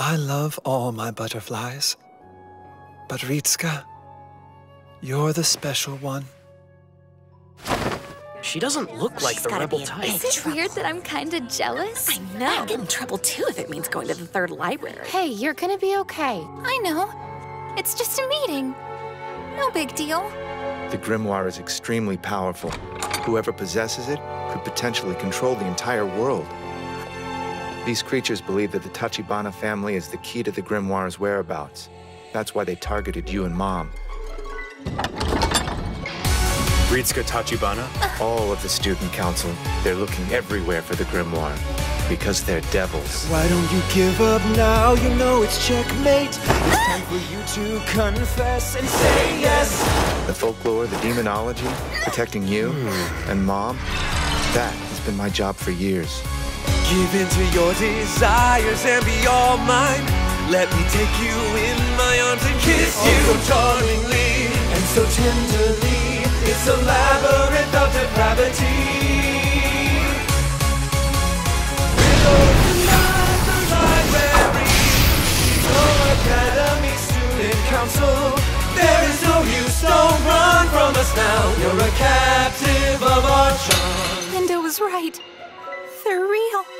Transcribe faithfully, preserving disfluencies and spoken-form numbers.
I love all my butterflies, but Ritsuka, you're the special one. She doesn't look like the rebel type. Is it weird that I'm kind of jealous? I know. I'll get in trouble too if it means going to the third library. Hey, you're gonna be okay. I know. It's just a meeting. No big deal. The Grimoire is extremely powerful. Whoever possesses it could potentially control the entire world. These creatures believe that the Tachibana family is the key to the Grimoire's whereabouts. That's why they targeted you and Mom. Ritsuka Tachibana? Uh, All of the student council, they're looking everywhere for the Grimoire, because they're devils. Why don't you give up now? You know it's checkmate. It's time for you to confess and say yes. The folklore, the demonology, protecting you mm. and Mom, that has been my job for years. Give in to your desires and be all mine. Let me take you in my arms and kiss oh, you. So charmingly and so tenderly. It's a labyrinth of depravity. We'll open the library. No academy, student council. There is no use, don't run from us now. You're a captive of our charm. And I was right. They're real.